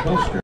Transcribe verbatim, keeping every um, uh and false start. Coaster.